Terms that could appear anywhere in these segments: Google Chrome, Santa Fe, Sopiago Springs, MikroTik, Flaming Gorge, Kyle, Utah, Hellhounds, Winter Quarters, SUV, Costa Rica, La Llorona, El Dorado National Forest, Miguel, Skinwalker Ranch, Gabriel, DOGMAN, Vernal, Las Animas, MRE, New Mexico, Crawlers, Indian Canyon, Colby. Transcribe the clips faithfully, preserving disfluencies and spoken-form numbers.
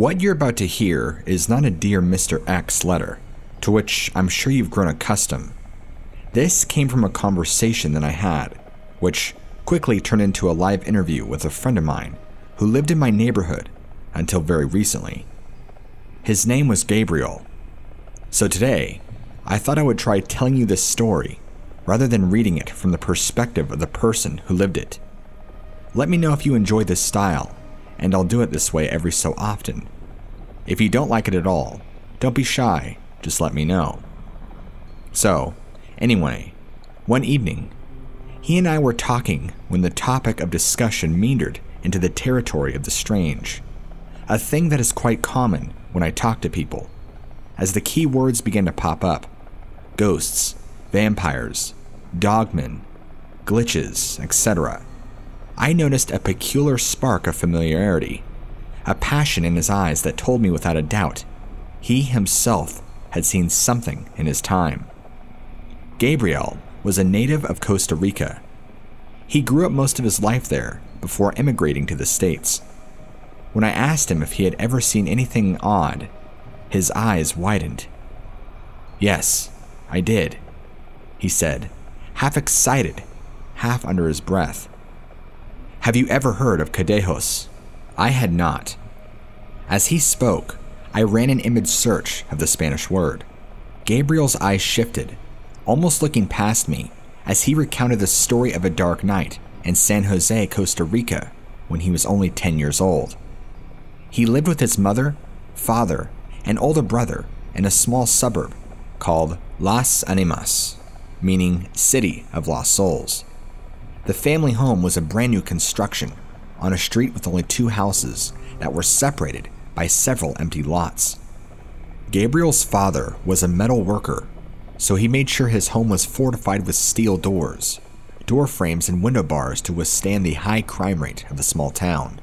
What you're about to hear is not a Dear Mister X letter, to which I'm sure you've grown accustomed. This came from a conversation that I had, which quickly turned into a live interview with a friend of mine who lived in my neighborhood until very recently. His name was Gabriel. So today, I thought I would try telling you this story rather than reading it from the perspective of the person who lived it. Let me know if you enjoy this style, and I'll do it this way every so often. If you don't like it at all, don't be shy, just let me know. So, anyway, one evening, he and I were talking when the topic of discussion meandered into the territory of the strange, a thing that is quite common when I talk to people, as the key words began to pop up: ghosts, vampires, dogmen, glitches, et cetera. I noticed a peculiar spark of familiarity, a passion in his eyes that told me without a doubt he himself had seen something in his time. Gabriel was a native of Costa Rica. He grew up most of his life there before emigrating to the States. When I asked him if he had ever seen anything odd, his eyes widened. "Yes, I did," he said, half excited, half under his breath. "Have you ever heard of Cadejos?" I had not. As he spoke, I ran an image search of the Spanish word. Gabriel's eyes shifted, almost looking past me, as he recounted the story of a dark night in San Jose, Costa Rica, when he was only ten years old. He lived with his mother, father, and older brother in a small suburb called Las Animas, meaning City of Lost Souls. The family home was a brand new construction on a street with only two houses that were separated by several empty lots. Gabriel's father was a metal worker, so he made sure his home was fortified with steel doors, door frames, and window bars to withstand the high crime rate of the small town.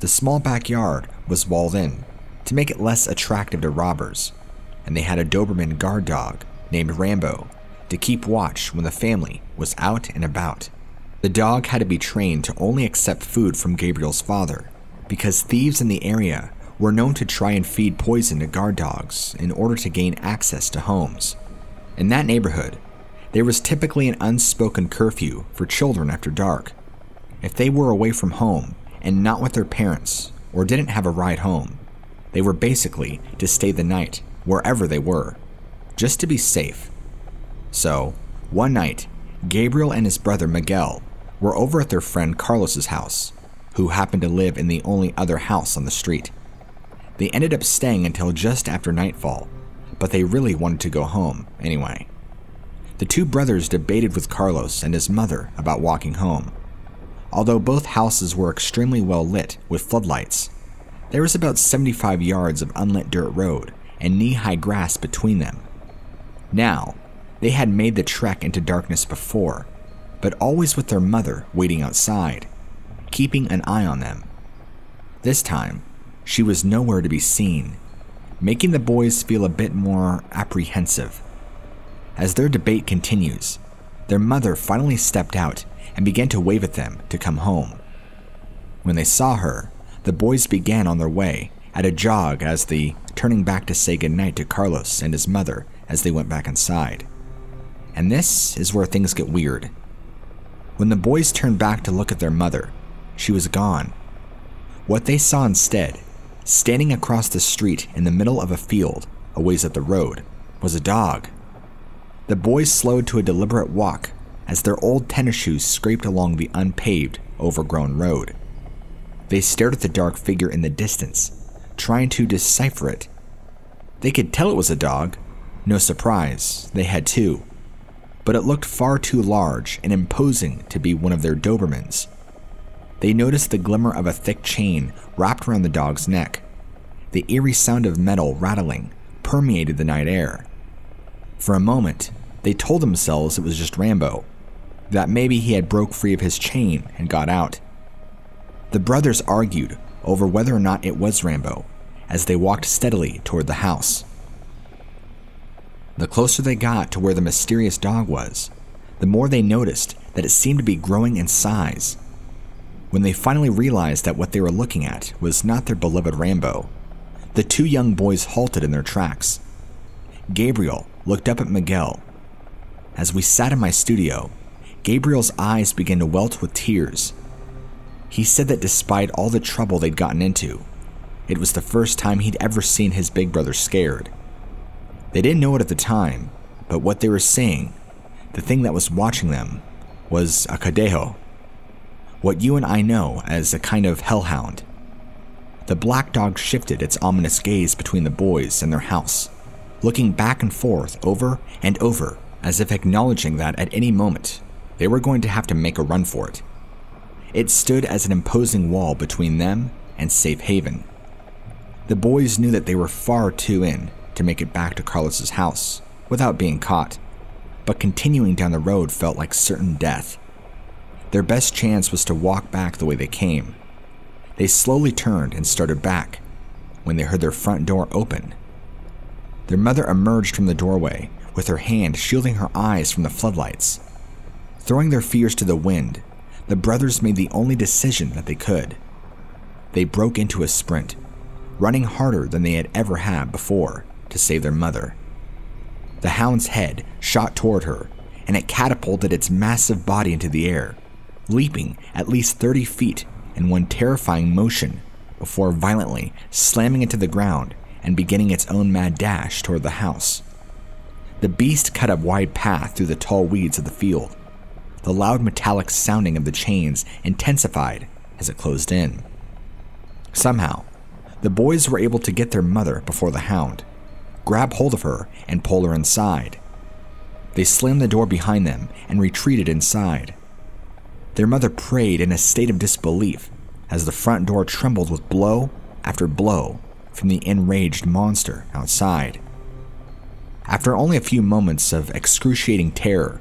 The small backyard was walled in to make it less attractive to robbers, and they had a Doberman guard dog named Rambo to keep watch when the family was out and about. The dog had to be trained to only accept food from Gabriel's father, because thieves in the area were known to try and feed poison to guard dogs in order to gain access to homes. In that neighborhood, there was typically an unspoken curfew for children after dark. If they were away from home and not with their parents or didn't have a ride home, they were basically to stay the night wherever they were, just to be safe. So, one night, Gabriel and his brother Miguel were over at their friend Carlos's house, who happened to live in the only other house on the street. They ended up staying until just after nightfall, but they really wanted to go home anyway. The two brothers debated with Carlos and his mother about walking home. Although both houses were extremely well lit with floodlights, there was about seventy-five yards of unlit dirt road and knee-high grass between them. Now, they had made the trek into darkness before, but always with their mother waiting outside, keeping an eye on them. This time, she was nowhere to be seen, making the boys feel a bit more apprehensive. As their debate continues, their mother finally stepped out and began to wave at them to come home. When they saw her, the boys began on their way at a jog as they turning back to say goodnight to Carlos and his mother as they went back inside. And this is where things get weird. When the boys turned back to look at their mother, she was gone. What they saw instead, standing across the street in the middle of a field, a ways up the road, was a dog. The boys slowed to a deliberate walk as their old tennis shoes scraped along the unpaved, overgrown road. They stared at the dark figure in the distance, trying to decipher it. They could tell it was a dog. No surprise, they had two. But it looked far too large and imposing to be one of their Dobermans. They noticed the glimmer of a thick chain wrapped around the dog's neck. The eerie sound of metal rattling permeated the night air. For a moment, they told themselves it was just Rambo, that maybe he had broke free of his chain and got out. The brothers argued over whether or not it was Rambo as they walked steadily toward the house. The closer they got to where the mysterious dog was, the more they noticed that it seemed to be growing in size. When they finally realized that what they were looking at was not their beloved Rambo, the two young boys halted in their tracks. Gabriel looked up at Miguel. As we sat in my studio, Gabriel's eyes began to welt with tears. He said that despite all the trouble they'd gotten into, it was the first time he'd ever seen his big brother scared. They didn't know it at the time, but what they were seeing, the thing that was watching them, was a cadejo. What you and I know as a kind of hellhound. The black dog shifted its ominous gaze between the boys and their house, looking back and forth over and over as if acknowledging that at any moment they were going to have to make a run for it. It stood as an imposing wall between them and safe haven. The boys knew that they were far too in to make it back to Carlos's house without being caught, but continuing down the road felt like certain death. Their best chance was to walk back the way they came. They slowly turned and started back when they heard their front door open. Their mother emerged from the doorway with her hand shielding her eyes from the floodlights. Throwing their fears to the wind, the brothers made the only decision that they could. They broke into a sprint, running harder than they had ever had before to save their mother. The hound's head shot toward her, and it catapulted its massive body into the air, leaping at least thirty feet in one terrifying motion before violently slamming into the ground and beginning its own mad dash toward the house. The beast cut a wide path through the tall weeds of the field. The loud metallic sounding of the chains intensified as it closed in. Somehow, the boys were able to get their mother before the hound, grab hold of her, and pull her inside. They slammed the door behind them and retreated inside. Their mother prayed in a state of disbelief as the front door trembled with blow after blow from the enraged monster outside. After only a few moments of excruciating terror,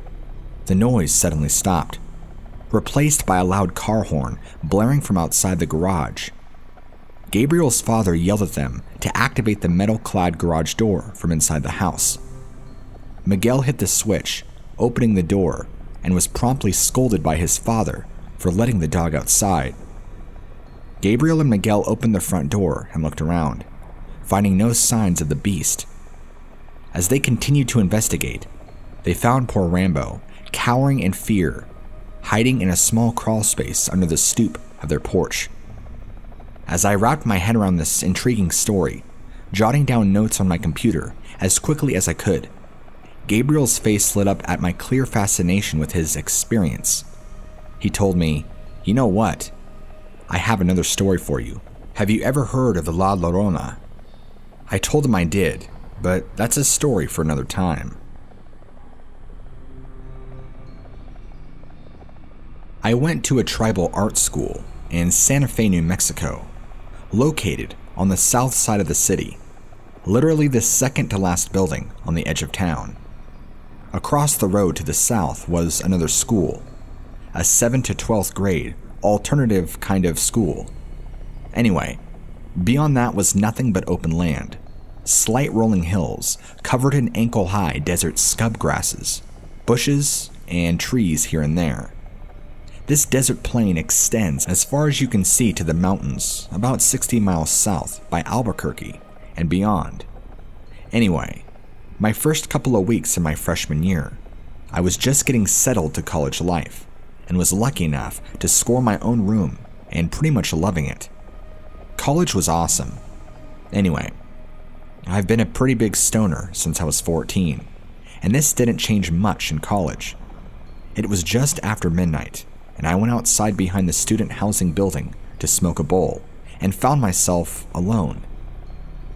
the noise suddenly stopped, replaced by a loud car horn blaring from outside the garage. Gabriel's father yelled at them to activate the metal-clad garage door from inside the house. Miguel hit the switch, opening the door, and was promptly scolded by his father for letting the dog outside. Gabriel and Miguel opened the front door and looked around, finding no signs of the beast. As they continued to investigate, they found poor Rambo, cowering in fear, hiding in a small crawl space under the stoop of their porch. As I wrapped my head around this intriguing story, jotting down notes on my computer as quickly as I could, Gabriel's face lit up at my clear fascination with his experience. He told me, "You know what? I have another story for you. Have you ever heard of the La Llorona?" I told him I did, but that's a story for another time. I went to a tribal art school in Santa Fe, New Mexico, located on the south side of the city, literally the second to last building on the edge of town. Across the road to the south was another school, a seventh to twelfth grade alternative kind of school. Anyway, beyond that was nothing but open land, slight rolling hills covered in ankle-high desert scrub grasses, bushes, and trees here and there. This desert plain extends as far as you can see to the mountains, about sixty miles south by Albuquerque and beyond. Anyway, my first couple of weeks in my freshman year, I was just getting settled to college life and was lucky enough to score my own room and pretty much loving it. College was awesome. Anyway, I've been a pretty big stoner since I was fourteen, and this didn't change much in college. It was just after midnight, and I went outside behind the student housing building to smoke a bowl and found myself alone.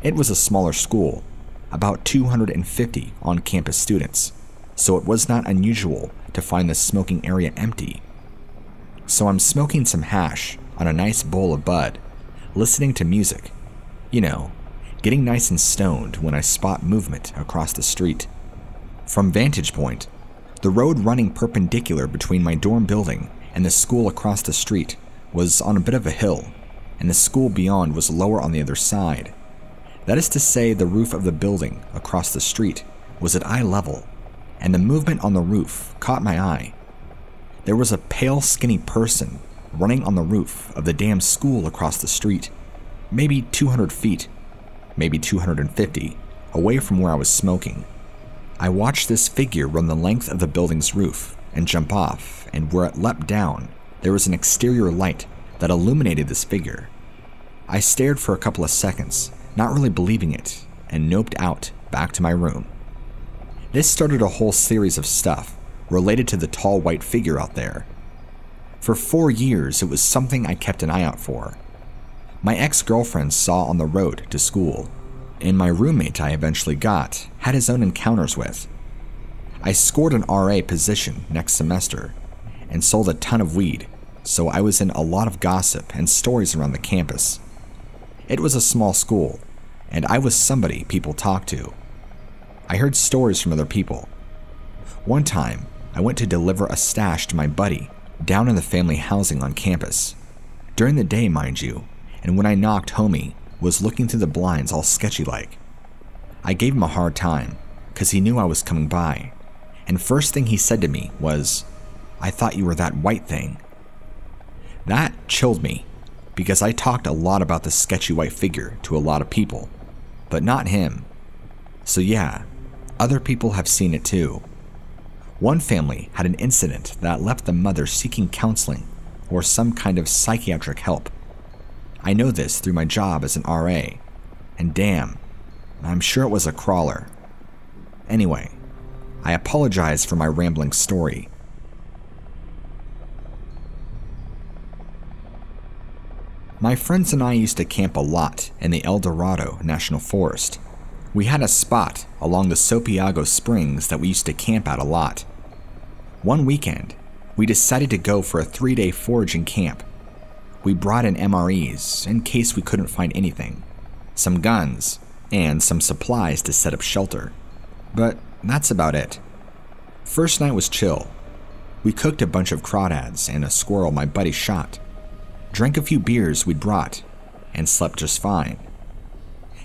It was a smaller school, about two hundred fifty on-campus students, so it was not unusual to find the smoking area empty. So I'm smoking some hash on a nice bowl of bud, listening to music, you know, getting nice and stoned when I spot movement across the street. From vantage point, the road running perpendicular between my dorm building and the school across the street was on a bit of a hill, and the school beyond was lower on the other side. That is to say, the roof of the building across the street was at eye level, and the movement on the roof caught my eye. There was a pale, skinny person running on the roof of the damn school across the street, maybe two hundred feet, maybe two hundred fifty, away from where I was smoking. I watched this figure run the length of the building's roof and jump off, and where it leapt down, there was an exterior light that illuminated this figure. I stared for a couple of seconds, not really believing it, and noped out back to my room. This started a whole series of stuff related to the tall white figure out there. For four years, it was something I kept an eye out for. My ex-girlfriend saw on the road to school, and my roommate I eventually got had his own encounters with. I scored an R A position next semester and sold a ton of weed, so I was in a lot of gossip and stories around the campus. It was a small school, and I was somebody people talked to. I heard stories from other people. One time, I went to deliver a stash to my buddy down in the family housing on campus. During the day, mind you, and when I knocked, homie was looking through the blinds all sketchy-like. I gave him a hard time, because he knew I was coming by, and first thing he said to me was, "I thought you were that white thing." That chilled me, because I talked a lot about the sketchy white figure to a lot of people, but not him. So yeah, other people have seen it too. One family had an incident that left the mother seeking counseling or some kind of psychiatric help. I know this through my job as an R A, and damn, I'm sure it was a crawler. Anyway, I apologize for my rambling story. My friends and I used to camp a lot in the El Dorado National Forest. We had a spot along the Sopiago Springs that we used to camp at a lot. One weekend, we decided to go for a three-day foraging camp. We brought in M R Es in case we couldn't find anything, some guns, and some supplies to set up shelter. But that's about it. First night was chill. We cooked a bunch of crawdads and a squirrel my buddy shot, drank a few beers we'd brought, and slept just fine.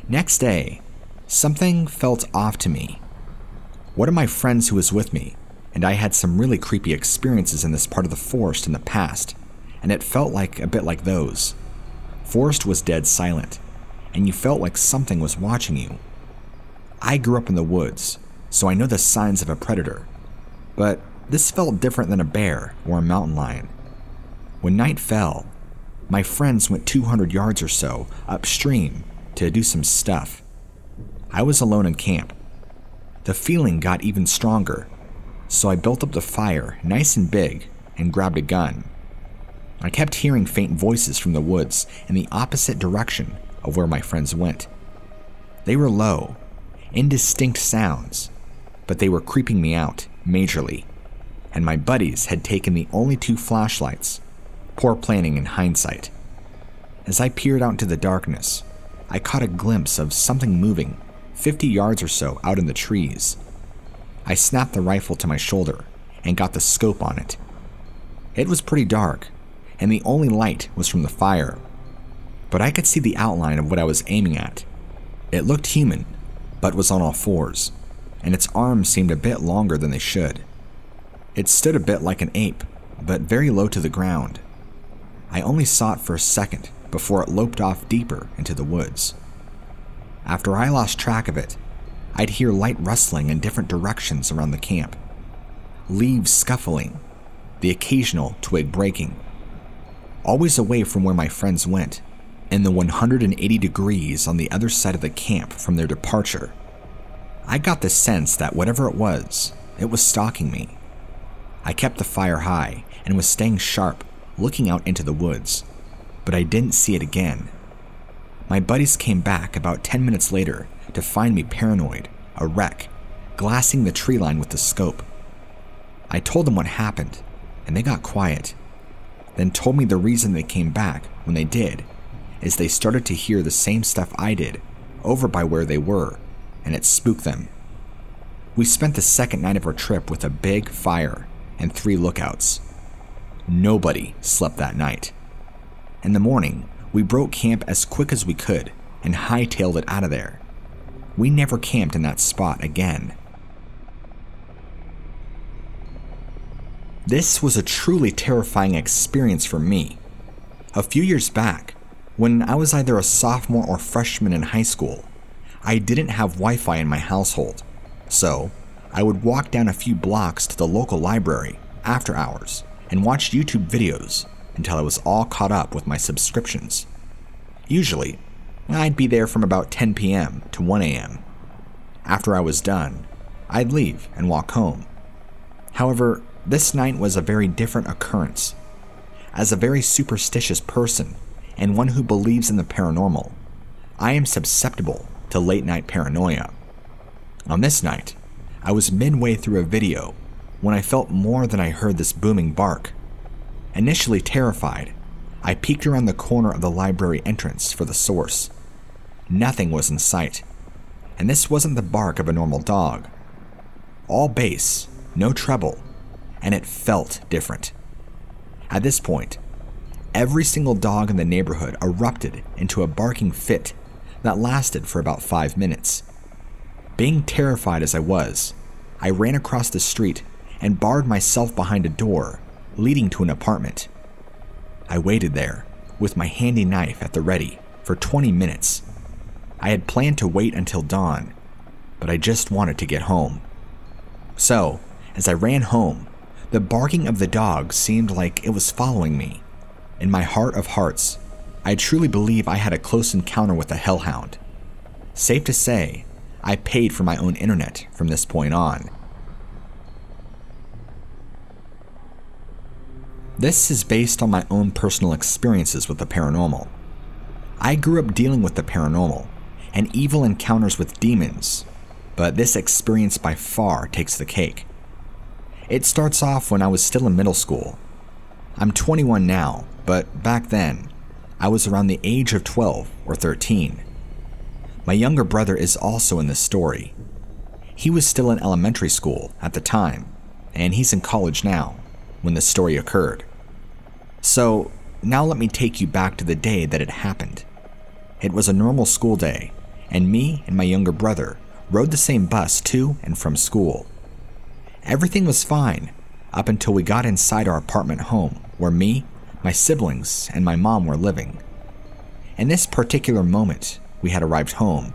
Next day, something felt off to me. One of my friends who was with me, and I had some really creepy experiences in this part of the forest in the past, and it felt like a bit like those. Forest was dead silent, and you felt like something was watching you. I grew up in the woods, so I know the signs of a predator, but this felt different than a bear or a mountain lion. When night fell, my friends went two hundred yards or so upstream to do some stuff. I was alone in camp. The feeling got even stronger, so I built up the fire nice and big and grabbed a gun. I kept hearing faint voices from the woods in the opposite direction of where my friends went. They were low, indistinct sounds, but they were creeping me out majorly, and my buddies had taken the only two flashlights. Poor planning in hindsight. As I peered out into the darkness, I caught a glimpse of something moving fifty yards or so out in the trees. I snapped the rifle to my shoulder and got the scope on it. It was pretty dark, and the only light was from the fire, but I could see the outline of what I was aiming at. It looked human, but was on all fours, and its arms seemed a bit longer than they should. It stood a bit like an ape, but very low to the ground. I only saw it for a second before it loped off deeper into the woods. After I lost track of it, I'd hear light rustling in different directions around the camp, leaves scuffling, the occasional twig breaking. Always away from where my friends went, and the one hundred eighty degrees on the other side of the camp from their departure. I got the sense that whatever it was, it was stalking me. I kept the fire high and was staying sharp, looking out into the woods, but I didn't see it again. My buddies came back about ten minutes later to find me paranoid, a wreck, glassing the tree line with the scope. I told them what happened, and they got quiet, then told me the reason they came back when they did is they started to hear the same stuff I did over by where they were, and it spooked them. We spent the second night of our trip with a big fire and three lookouts. Nobody slept that night. In the morning, we broke camp as quick as we could and hightailed it out of there. We never camped in that spot again. This was a truly terrifying experience for me. A few years back, when I was either a sophomore or freshman in high school, I didn't have Wi-Fi in my household, so I would walk down a few blocks to the local library after hours and watch YouTube videos until I was all caught up with my subscriptions. Usually, I'd be there from about ten p m to one a m After I was done, I'd leave and walk home. However, this night was a very different occurrence. As a very superstitious person and one who believes in the paranormal, I am susceptible to late-night paranoia. On this night, I was midway through a video when I felt more than I heard this booming bark. Initially terrified, I peeked around the corner of the library entrance for the source. Nothing was in sight, and this wasn't the bark of a normal dog. All bass, no treble, and it felt different. At this point, every single dog in the neighborhood erupted into a barking fit that lasted for about five minutes. Being terrified as I was, I ran across the street and barred myself behind a door leading to an apartment. I waited there, with my handy knife at the ready, for twenty minutes. I had planned to wait until dawn, but I just wanted to get home. So, as I ran home, the barking of the dog seemed like it was following me. In my heart of hearts, I truly believe I had a close encounter with a hellhound. Safe to say, I paid for my own internet from this point on. This is based on my own personal experiences with the paranormal. I grew up dealing with the paranormal and evil encounters with demons, but this experience by far takes the cake. It starts off when I was still in middle school. I'm twenty-one now, but back then, I was around the age of twelve or thirteen. My younger brother is also in this story. He was still in elementary school at the time, and he's in college now, when the story occurred. So, now let me take you back to the day that it happened. It was a normal school day, and me and my younger brother rode the same bus to and from school. Everything was fine, up until we got inside our apartment home where me, my siblings, and my mom were living. In this particular moment, we had arrived home.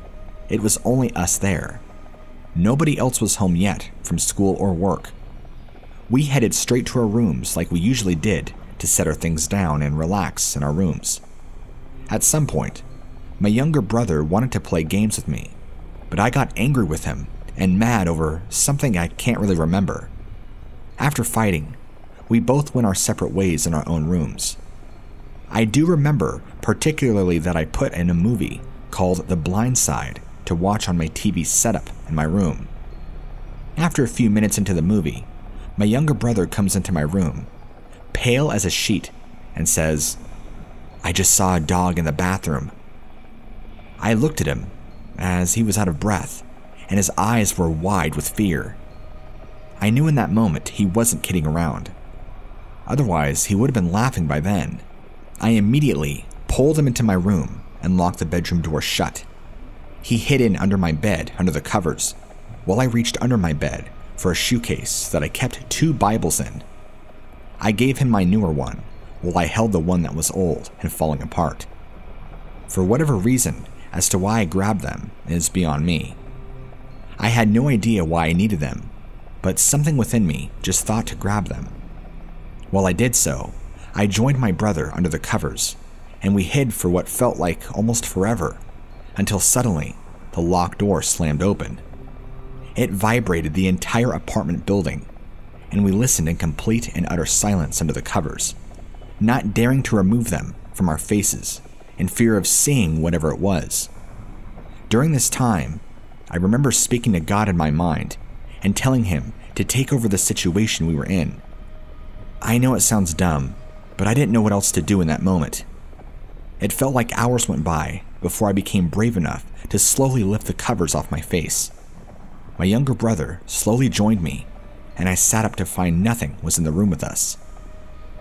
It was only us there. Nobody else was home yet from school or work. We headed straight to our rooms like we usually did to set our things down and relax in our rooms. At some point, my younger brother wanted to play games with me, but I got angry with him and mad over something I can't really remember. After fighting, we both went our separate ways in our own rooms. I do remember particularly that I put in a movie called The Blind Side to watch on my T V setup in my room. After a few minutes into the movie, my younger brother comes into my room, pale as a sheet, and says, "I just saw a dog in the bathroom." I looked at him as he was out of breath, and his eyes were wide with fear. I knew in that moment he wasn't kidding around. Otherwise, he would have been laughing by then. I immediately pulled him into my room and locked the bedroom door shut. He hid in under my bed, under the covers, while I reached under my bed for a shoe case that I kept two Bibles in. I gave him my newer one, while I held the one that was old and falling apart. For whatever reason as to why I grabbed them is beyond me. I had no idea why I needed them, but something within me just thought to grab them. While I did so, I joined my brother under the covers, and we hid for what felt like almost forever, until suddenly the locked door slammed open. It vibrated the entire apartment building, and we listened in complete and utter silence under the covers, not daring to remove them from our faces in fear of seeing whatever it was. During this time, I remember speaking to God in my mind and telling him to take over the situation we were in. I know it sounds dumb, but I didn't know what else to do in that moment. It felt like hours went by before I became brave enough to slowly lift the covers off my face. My younger brother slowly joined me, and I sat up to find nothing was in the room with us.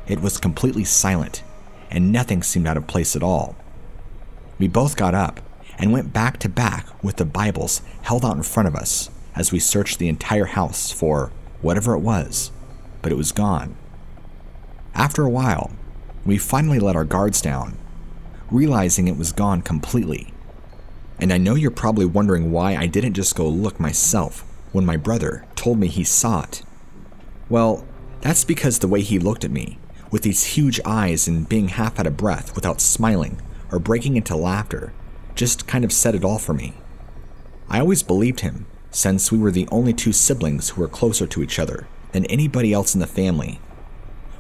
It was completely silent, and nothing seemed out of place at all. We both got up and went back to back with the Bibles held out in front of us as we searched the entire house for whatever it was, but it was gone. After a while, we finally let our guards down, realizing it was gone completely. And I know you're probably wondering why I didn't just go look myself when my brother told me he saw it. Well, that's because the way he looked at me, with these huge eyes and being half out of breath without smiling or breaking into laughter, just kind of said it all for me. I always believed him, since we were the only two siblings who were closer to each other than anybody else in the family.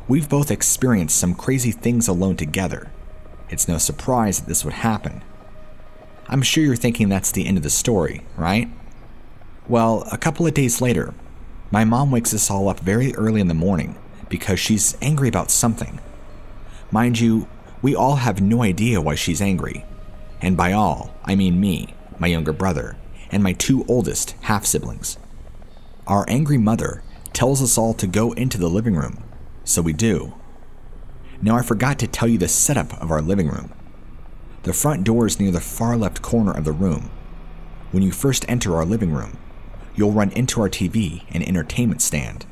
We've both experienced some crazy things alone together. It's no surprise that this would happen. I'm sure you're thinking that's the end of the story, right? Well, a couple of days later, my mom wakes us all up very early in the morning because she's angry about something. Mind you, we all have no idea why she's angry. And by all, I mean me, my younger brother, and my two oldest half-siblings. Our angry mother tells us all to go into the living room, so we do. Now, I forgot to tell you the setup of our living room. The front door is near the far left corner of the room. When you first enter our living room, you'll run into our T V and entertainment stand.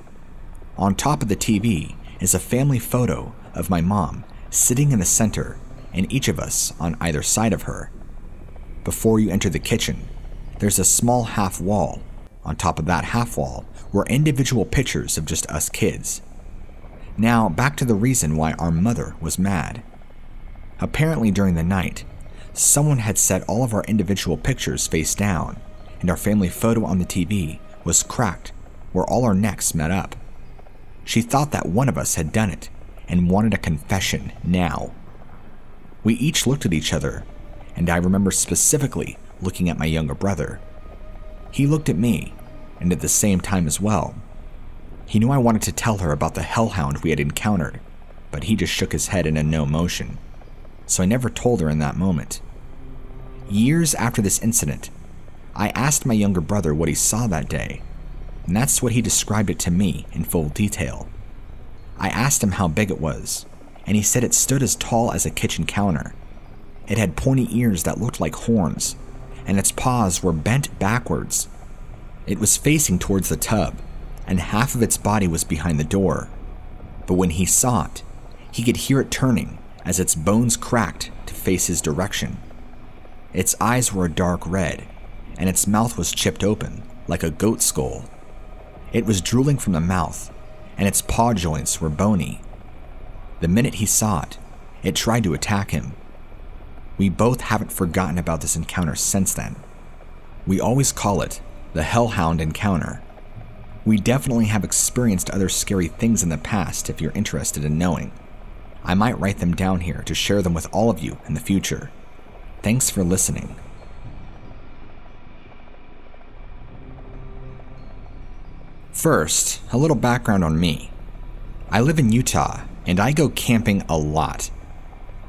On top of the T V is a family photo of my mom sitting in the center and each of us on either side of her. Before you enter the kitchen, there's a small half wall. On top of that half wall were individual pictures of just us kids. Now, back to the reason why our mother was mad. Apparently during the night, someone had set all of our individual pictures face down, and our family photo on the T V was cracked where all our necks met up. She thought that one of us had done it and wanted a confession now. We each looked at each other, and I remember specifically looking at my younger brother. He looked at me, and at the same time as well. He knew I wanted to tell her about the hellhound we had encountered, but he just shook his head in a no motion, so I never told her in that moment. Years after this incident, I asked my younger brother what he saw that day, and that's what he described it to me in full detail. I asked him how big it was, and he said it stood as tall as a kitchen counter. It had pointy ears that looked like horns, and its paws were bent backwards. It was facing towards the tub, and half of its body was behind the door. But when he saw it, he could hear it turning as its bones cracked to face his direction. Its eyes were a dark red, and its mouth was chipped open like a goat skull. It was drooling from the mouth, and its paw joints were bony. The minute he saw it, it tried to attack him. We both haven't forgotten about this encounter since then. We always call it the Hellhound encounter. We definitely have experienced other scary things in the past if you're interested in knowing. I might write them down here to share them with all of you in the future. Thanks for listening. First, a little background on me. I live in Utah, and I go camping a lot.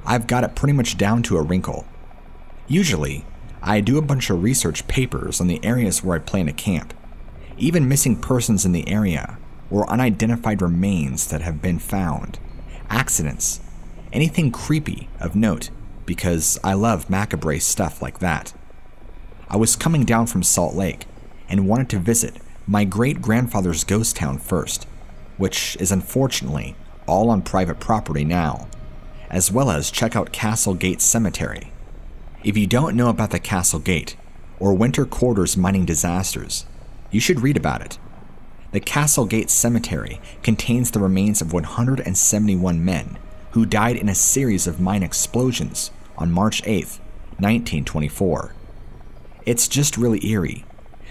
I've got it pretty much down to a wrinkle. Usually, I do a bunch of research papers on the areas where I plan to camp, even missing persons in the area or unidentified remains that have been found, accidents, anything creepy of note, because I love macabre stuff like that. I was coming down from Salt Lake and wanted to visit my great-grandfather's ghost town first, which is unfortunately all on private property now, as well as check out Castle Gate Cemetery. If you don't know about the Castle Gate or Winter Quarters mining disasters, you should read about it. The Castle Gate Cemetery contains the remains of one hundred seventy-one men who died in a series of mine explosions on March eighth, nineteen twenty-four. It's just really eerie,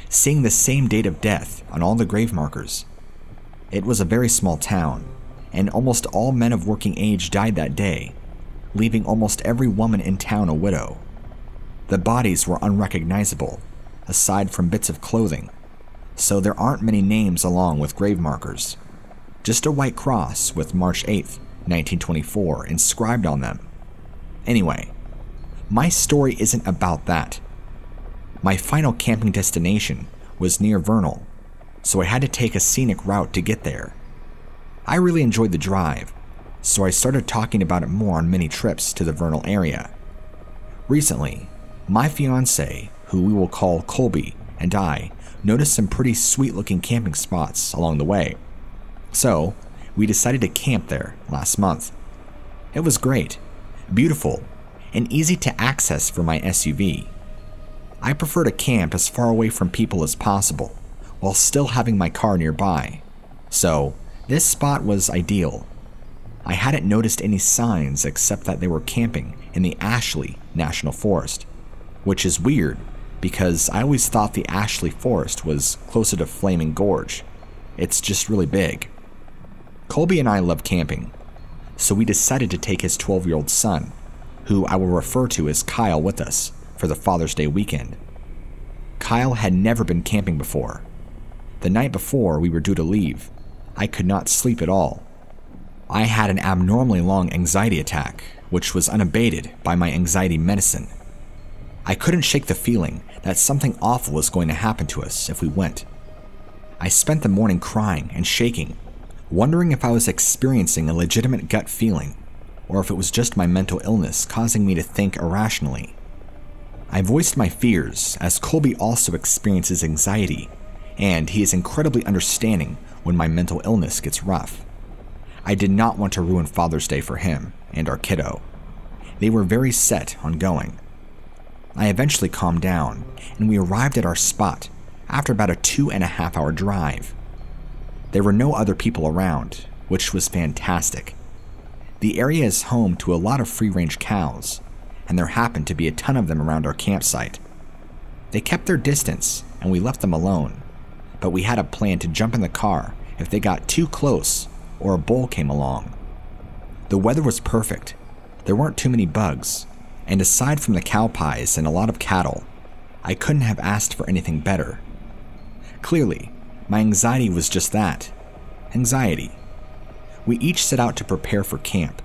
seeing the same date of death on all the grave markers. It was a very small town, and almost all men of working age died that day, leaving almost every woman in town a widow. The bodies were unrecognizable, aside from bits of clothing, so there aren't many names along with grave markers. Just a white cross with March eighth, nineteen twenty-four inscribed on them. Anyway, my story isn't about that. My final camping destination was near Vernal, so I had to take a scenic route to get there. I really enjoyed the drive, so I started talking about it more on many trips to the Vernal area. Recently, my fiance, who we will call Colby, and I noticed some pretty sweet-looking camping spots along the way, so we decided to camp there last month. It was great, beautiful, and easy to access for my S U V. I prefer to camp as far away from people as possible, while still having my car nearby. So, this spot was ideal. I hadn't noticed any signs except that they were camping in the Ashley National Forest, which is weird because I always thought the Ashley Forest was closer to Flaming Gorge. It's just really big. Colby and I love camping, so we decided to take his twelve-year-old son, who I will refer to as Kyle, with us for the Father's Day weekend. Kyle had never been camping before. The night before we were due to leave, I could not sleep at all. I had an abnormally long anxiety attack, which was unabated by my anxiety medicine. I couldn't shake the feeling that something awful was going to happen to us if we went. I spent the morning crying and shaking, wondering if I was experiencing a legitimate gut feeling, or if it was just my mental illness causing me to think irrationally. I voiced my fears, as Colby also experiences anxiety, and he is incredibly understanding when my mental illness gets rough. I did not want to ruin Father's Day for him and our kiddo. They were very set on going. I eventually calmed down, and we arrived at our spot after about a two and a half hour drive. There were no other people around, which was fantastic. The area is home to a lot of free-range cows, and there happened to be a ton of them around our campsite. They kept their distance, and we left them alone, but we had a plan to jump in the car if they got too close or a bull came along. The weather was perfect, there weren't too many bugs, and aside from the cow pies and a lot of cattle, I couldn't have asked for anything better. Clearly, my anxiety was just that, anxiety. We each set out to prepare for camp.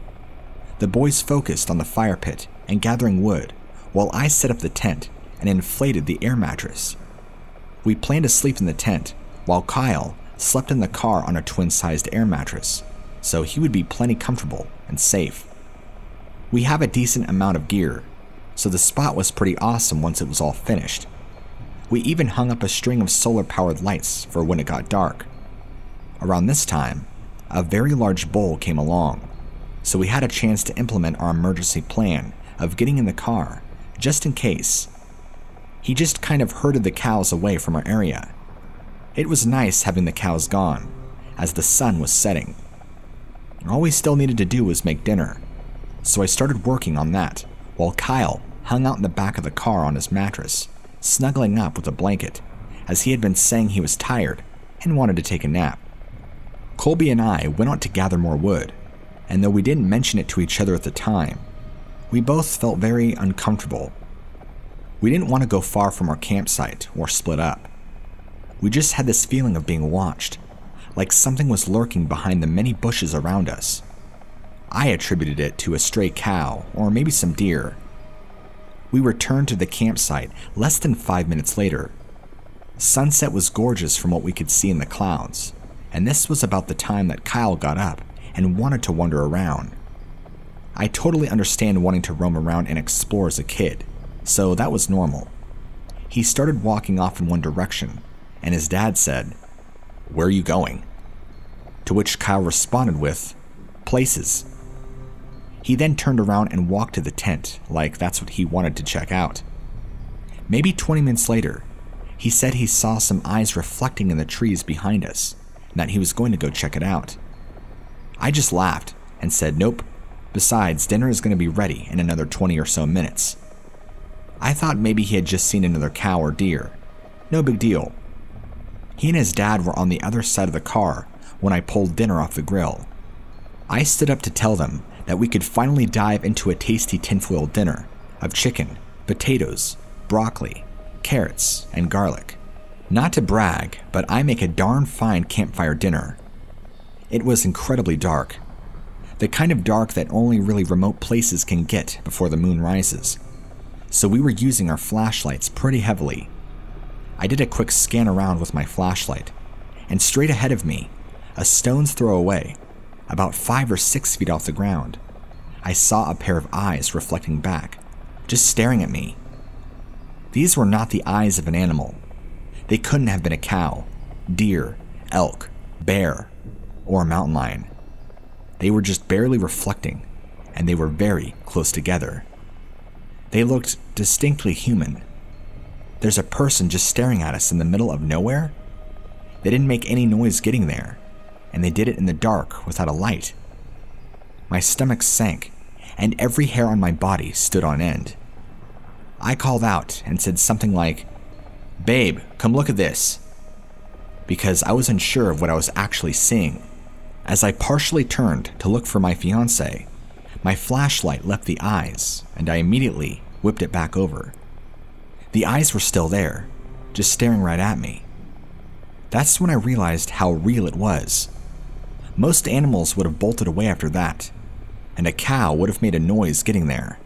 The boys focused on the fire pit and gathering wood, while I set up the tent and inflated the air mattress. We planned to sleep in the tent, while Kyle slept in the car on a twin-sized air mattress, so he would be plenty comfortable and safe. We have a decent amount of gear, so the spot was pretty awesome once it was all finished. We even hung up a string of solar-powered lights for when it got dark. Around this time, a very large bull came along, so we had a chance to implement our emergency plan of getting in the car, just in case. He just kind of herded the cows away from our area. It was nice having the cows gone, as the sun was setting. All we still needed to do was make dinner, so I started working on that, while Kyle hung out in the back of the car on his mattress, snuggling up with a blanket, as he had been saying he was tired and wanted to take a nap. Colby and I went out to gather more wood, and though we didn't mention it to each other at the time, we both felt very uncomfortable. We didn't want to go far from our campsite or split up. We just had this feeling of being watched, like something was lurking behind the many bushes around us. I attributed it to a stray cow or maybe some deer. We returned to the campsite less than five minutes later. Sunset was gorgeous from what we could see in the clouds, and this was about the time that Kyle got up and wanted to wander around. I totally understand wanting to roam around and explore as a kid, so that was normal. He started walking off in one direction, and his dad said, "Where are you going?" To which Kyle responded with, "Places." He then turned around and walked to the tent, like that's what he wanted to check out. Maybe twenty minutes later, he said he saw some eyes reflecting in the trees behind us, and that he was going to go check it out. I just laughed and said, "Nope. Besides, dinner is going to be ready in another twenty or so minutes." I thought maybe he had just seen another cow or deer. No big deal. He and his dad were on the other side of the car when I pulled dinner off the grill. I stood up to tell them that we could finally dive into a tasty tinfoil dinner of chicken, potatoes, broccoli, carrots, and garlic. Not to brag, but I make a darn fine campfire dinner. It was incredibly dark. The kind of dark that only really remote places can get before the moon rises. So we were using our flashlights pretty heavily. I did a quick scan around with my flashlight, and straight ahead of me, a stone's throw away, about five or six feet off the ground, I saw a pair of eyes reflecting back, just staring at me. These were not the eyes of an animal. They couldn't have been a cow, deer, elk, bear, or a mountain lion. They were just barely reflecting, and they were very close together. They looked distinctly human. There's a person just staring at us in the middle of nowhere. They didn't make any noise getting there, and they did it in the dark without a light. My stomach sank, and every hair on my body stood on end. I called out and said something like, "Babe, come look at this," because I was unsure of what I was actually seeing. As I partially turned to look for my fiancée, my flashlight left the eyes, and I immediately whipped it back over. The eyes were still there, just staring right at me. That's when I realized how real it was. Most animals would have bolted away after that, and a cow would have made a noise getting there.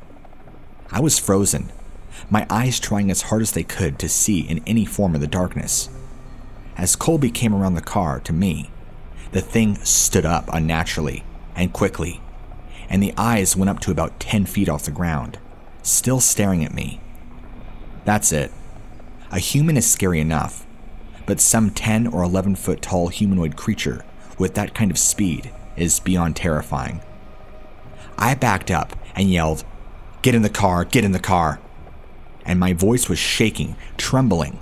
I was frozen, my eyes trying as hard as they could to see in any form of the darkness. As Colby came around the car to me, the thing stood up unnaturally and quickly, and the eyes went up to about ten feet off the ground, still staring at me. That's it. A human is scary enough, but some ten or eleven foot tall humanoid creature with that kind of speed is beyond terrifying. I backed up and yelled, "Get in the car, get in the car," and my voice was shaking, trembling.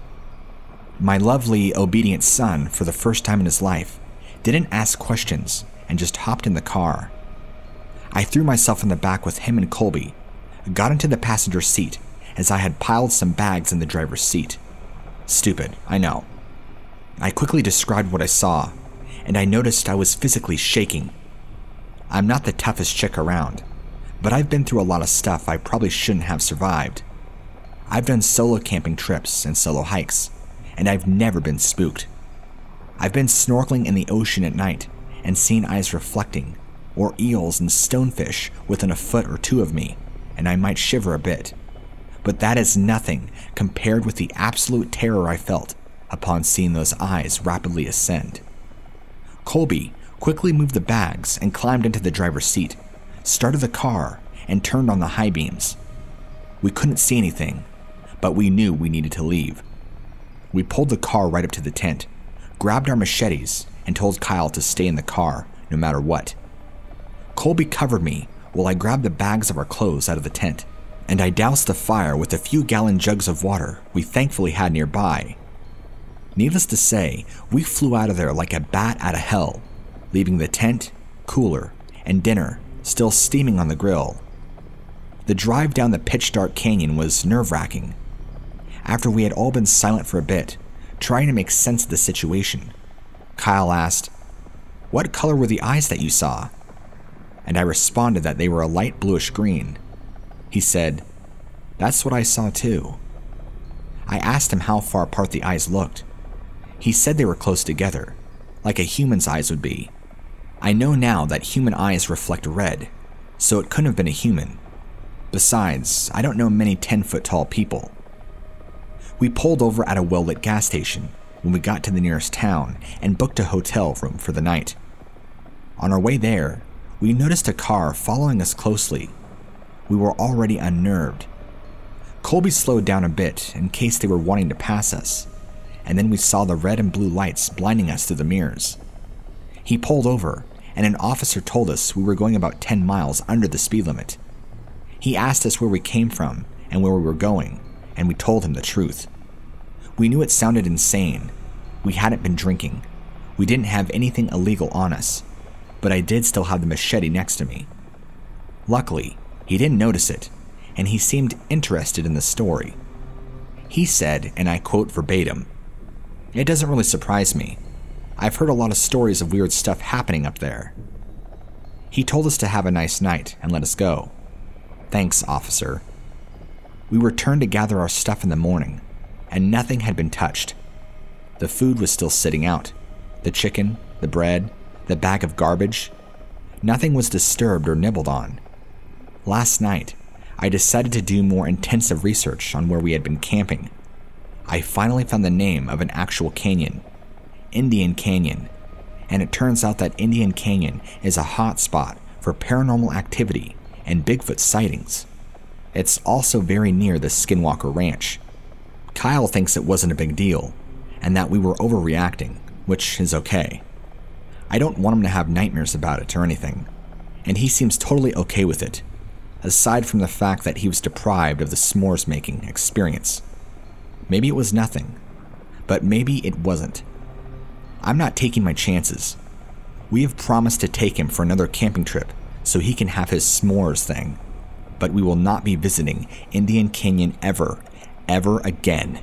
My lovely, obedient son, for the first time in his life, didn't ask questions and just hopped in the car. I threw myself in the back with him and Colby, got into the passenger seat as I had piled some bags in the driver's seat. Stupid, I know. I quickly described what I saw, and I noticed I was physically shaking. I'm not the toughest chick around, but I've been through a lot of stuff I probably shouldn't have survived. I've done solo camping trips and solo hikes, and I've never been spooked. I've been snorkeling in the ocean at night and seen eyes reflecting, or eels and stonefish within a foot or two of me, and I might shiver a bit. But that is nothing compared with the absolute terror I felt upon seeing those eyes rapidly ascend. Colby quickly moved the bags and climbed into the driver's seat, started the car, and turned on the high beams. We couldn't see anything, but we knew we needed to leave. We pulled the car right up to the tent, grabbed our machetes, and told Kyle to stay in the car no matter what. Colby covered me while I grabbed the bags of our clothes out of the tent, and I doused the fire with a few gallon jugs of water we thankfully had nearby. Needless to say, we flew out of there like a bat out of hell, leaving the tent, cooler, and dinner still steaming on the grill. The drive down the pitch-dark canyon was nerve-wracking. After we had all been silent for a bit, trying to make sense of the situation, Kyle asked, "What color were the eyes that you saw?" And I responded that they were a light bluish green. He said, "That's what I saw too." I asked him how far apart the eyes looked. He said they were close together, like a human's eyes would be. I know now that human eyes reflect red, so it couldn't have been a human. Besides, I don't know many ten foot tall people. We pulled over at a well-lit gas station when we got to the nearest town and booked a hotel room for the night. On our way there, we noticed a car following us closely. We were already unnerved. Colby slowed down a bit in case they were wanting to pass us, and then we saw the red and blue lights blinding us through the mirrors. He pulled over, and an officer told us we were going about ten miles under the speed limit. He asked us where we came from and where we were going, and we told him the truth. We knew it sounded insane. We hadn't been drinking. We didn't have anything illegal on us, but I did still have the machete next to me. Luckily, he didn't notice it, and he seemed interested in the story. He said, and I quote verbatim, "It doesn't really surprise me. I've heard a lot of stories of weird stuff happening up there." He told us to have a nice night and let us go. "Thanks, officer." We returned to gather our stuff in the morning, and nothing had been touched. The food was still sitting out. The chicken, the bread, the bag of garbage. Nothing was disturbed or nibbled on. Last night, I decided to do more intensive research on where we had been camping. I finally found the name of an actual canyon, Indian Canyon, and it turns out that Indian Canyon is a hot spot for paranormal activity and Bigfoot sightings. It's also very near the Skinwalker Ranch. Kyle thinks it wasn't a big deal, and that we were overreacting, which is okay. I don't want him to have nightmares about it or anything, and he seems totally okay with it, aside from the fact that he was deprived of the s'mores making experience. Maybe it was nothing, but maybe it wasn't. I'm not taking my chances. We have promised to take him for another camping trip so he can have his s'mores thing, but we will not be visiting Indian Canyon ever, ever again.